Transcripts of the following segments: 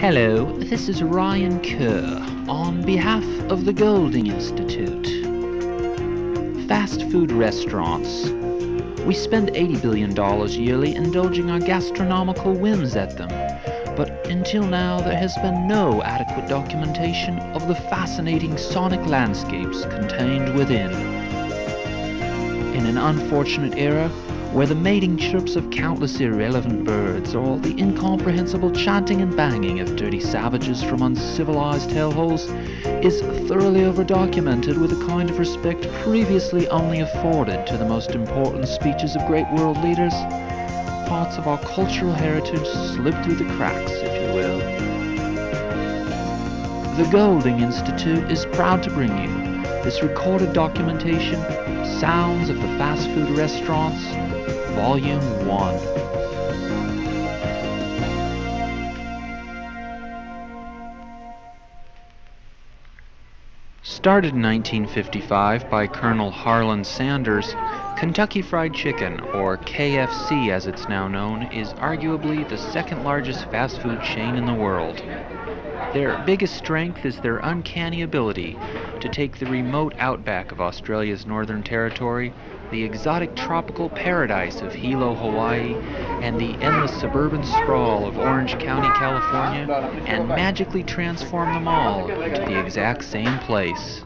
Hello, this is Ryan Kerr on behalf of the Golding Institute. Fast food restaurants. We spend $80 billion yearly indulging our gastronomical whims at them, but until now there has been no adequate documentation of the fascinating sonic landscapes contained within. In an unfortunate era, where the mating chirps of countless irrelevant birds or the incomprehensible chanting and banging of dirty savages from uncivilized hellholes is thoroughly overdocumented with a kind of respect previously only afforded to the most important speeches of great world leaders, parts of our cultural heritage slip through the cracks, if you will. The Golding Institute is proud to bring you this recorded documentation, Sounds of the Fast Food Restaurants, Volume 1. Started in 1955 by Colonel Harlan Sanders, Kentucky Fried Chicken, or KFC as it's now known, is arguably the second largest fast food chain in the world. Their biggest strength is their uncanny ability to take the remote outback of Australia's Northern Territory, the exotic tropical paradise of Hilo, Hawaii, and the endless suburban sprawl of Orange County, California, and magically transform them all into the exact same place.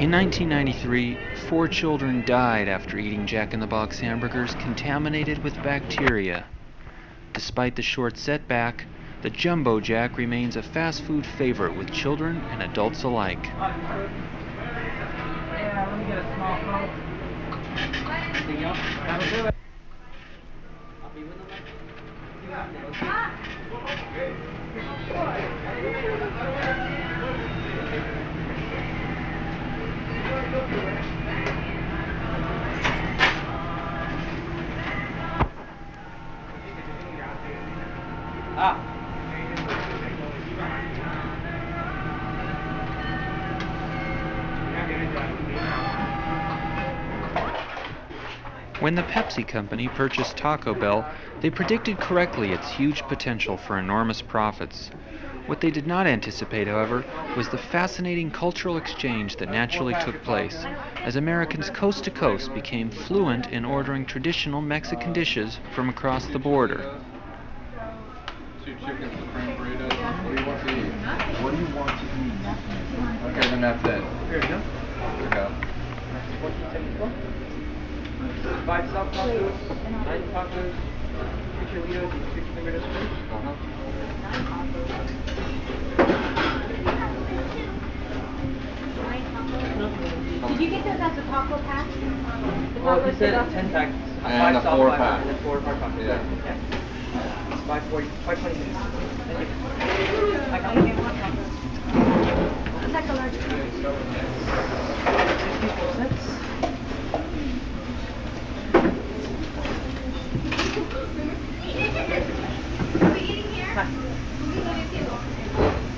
In 1993, 4 children died after eating Jack in the Box hamburgers contaminated with bacteria. Despite the short setback, the Jumbo Jack remains a fast food favorite with children and adults alike. When the Pepsi company purchased Taco Bell, they predicted correctly its huge potential for enormous profits. What they did not anticipate, however, was the fascinating cultural exchange that naturally took place as Americans coast to coast became fluent in ordering traditional Mexican dishes from across the border. What do you want to eat? Okay, then that's it. Here you go. Five soft tacos, 9 tacos, 2 chilitos, and 6 tomatoes. Did you get those as a taco pack? Well, he said 10 packs. And a 4 pack. And a 4 pack. Yeah. 526. I got one taco. It's like a large taco. 64 cents.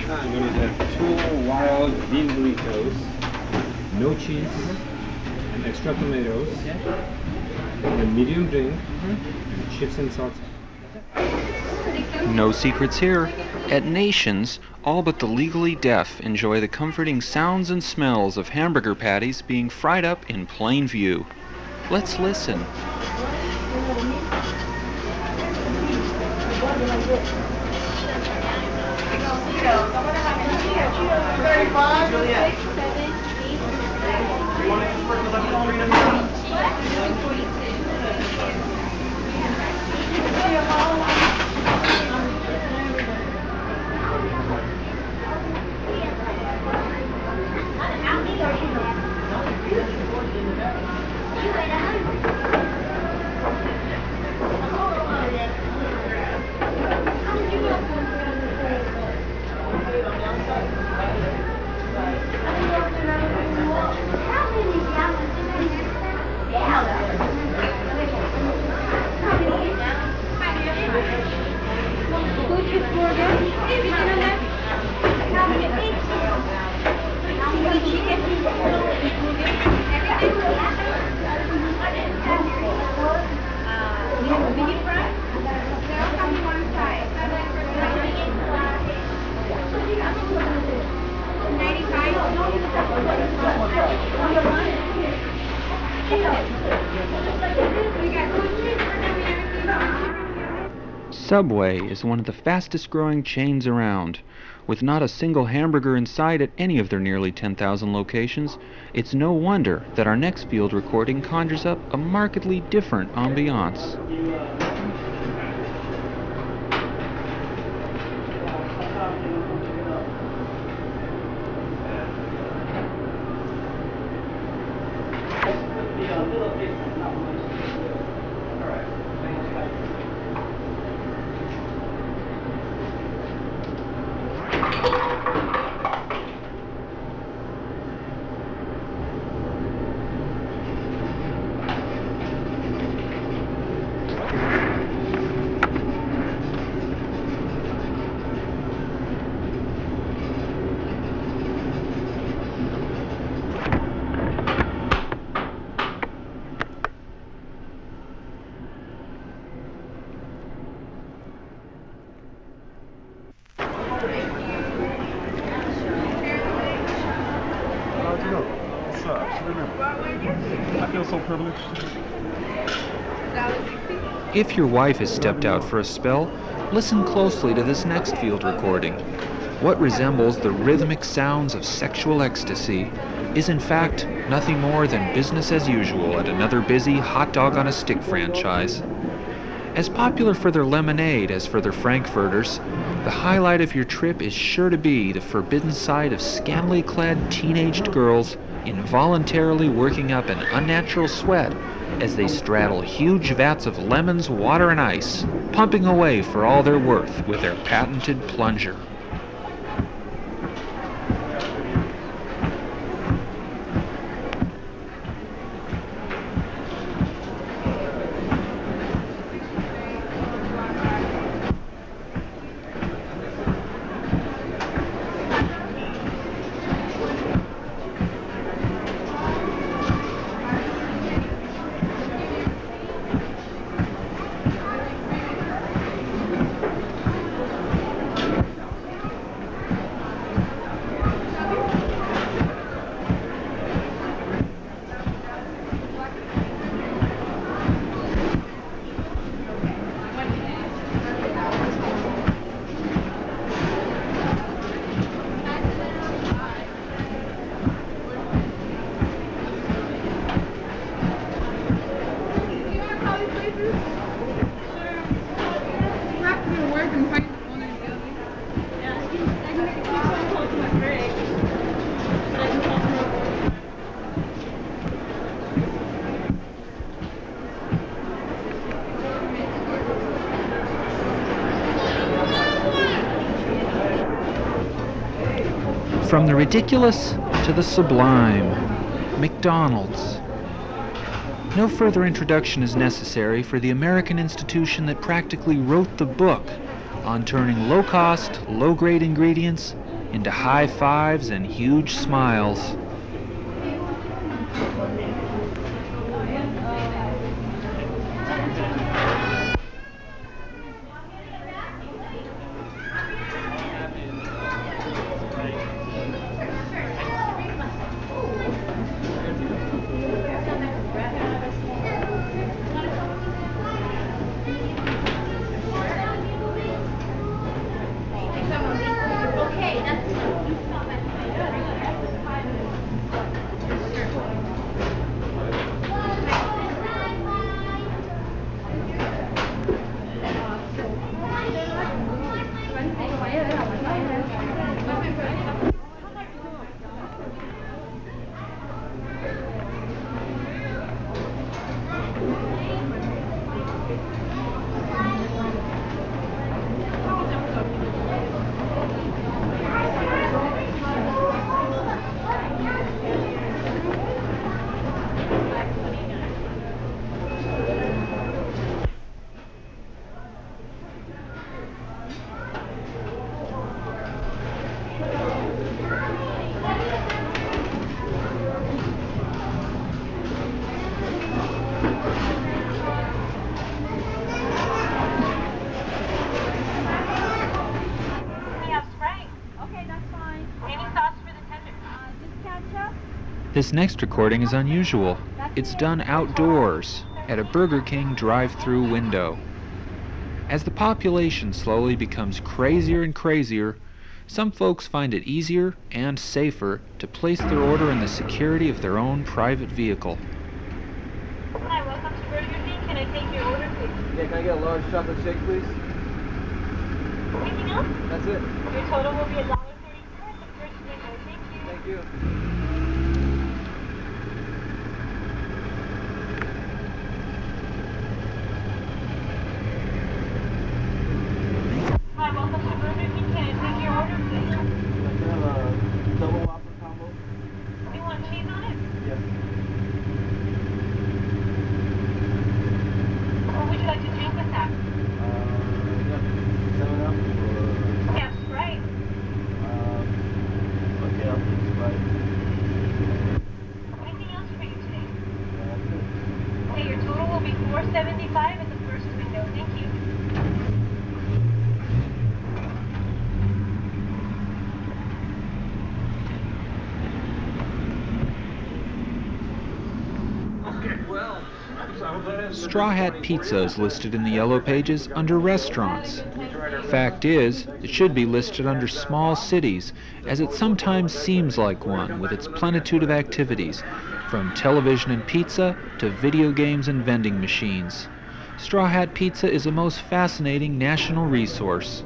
I'm going to have 2 wild bean burritos, no cheese, and extra tomatoes, a medium drink, and chips and salsa. No secrets here. At Nations, all but the legally deaf enjoy the comforting sounds and smells of hamburger patties being fried up in plain view. Let's listen. Subway is one of the fastest growing chains around. With not a single hamburger in sight at any of their nearly 10,000 locations, it's no wonder that our next field recording conjures up a markedly different ambiance. If your wife has stepped out for a spell, listen closely to this next field recording. What resembles the rhythmic sounds of sexual ecstasy is in fact nothing more than business as usual at another busy Hot Dog on a Stick franchise. As popular for their lemonade as for their frankfurters, the highlight of your trip is sure to be the forbidden sight of scantily clad teenaged girls involuntarily working up an unnatural sweat as they straddle huge vats of lemons, water, and ice, pumping away for all their worth with their patented plunger. From the ridiculous to the sublime, McDonald's. No further introduction is necessary for the American institution that practically wrote the book on turning low-cost, low-grade ingredients into high fives and huge smiles. This next recording is unusual. It's done outdoors, at a Burger King drive-thru window. As the population slowly becomes crazier and crazier, some folks find it easier and safer to place their order in the security of their own private vehicle. Hi, welcome to Burger King. Can I take your order, please? Yeah, can I get a large chocolate shake, please? Anything else? That's it. Your total will be $1.34 at the first window. Thank you. Thank you. Straw Hat Pizza is listed in the Yellow Pages under restaurants. Fact is, it should be listed under small cities, as it sometimes seems like one with its plenitude of activities, from television and pizza to video games and vending machines. Straw Hat Pizza is a most fascinating national resource.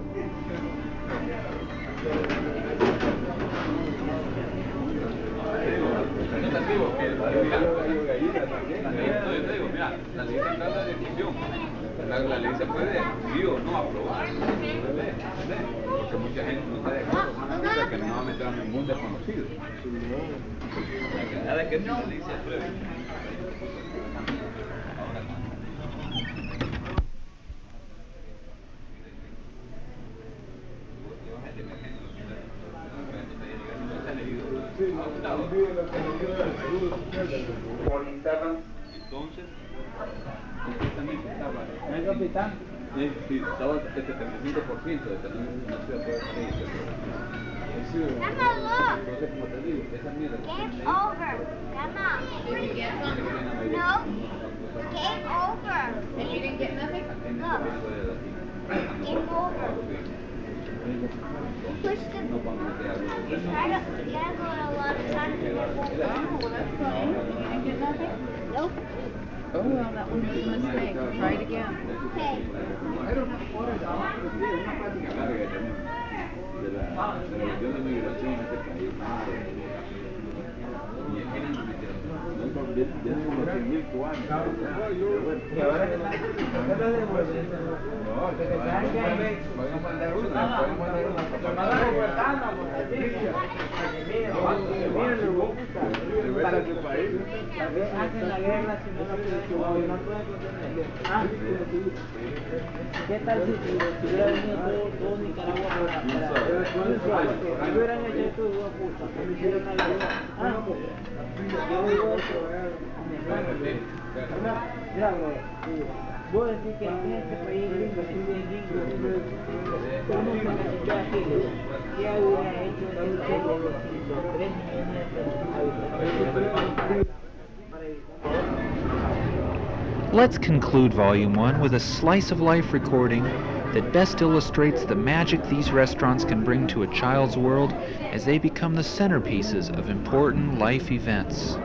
Let's conclude Volume 1 with a slice of life recording that best illustrates the magic these restaurants can bring to a child's world as they become the centerpieces of important life events.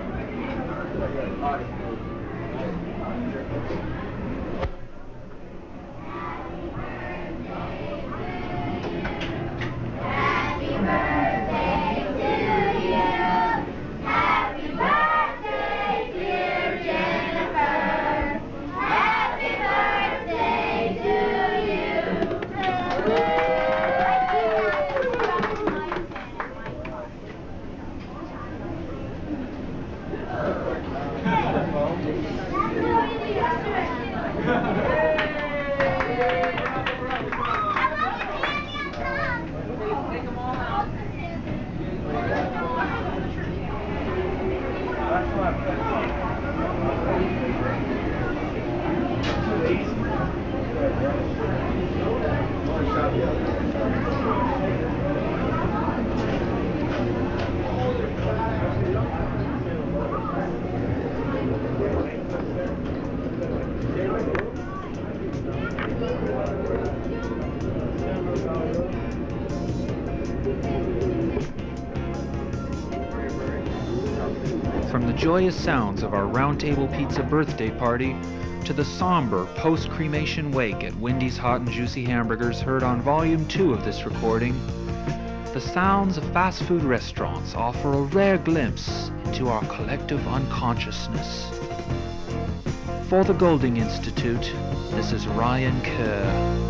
joyous sounds of our Round Table Pizza birthday party to the somber post-cremation wake at Wendy's Hot and Juicy Hamburgers heard on Volume 2 of this recording, the sounds of fast food restaurants offer a rare glimpse into our collective unconsciousness. For the Golding Institute, this is Ryan Kerr.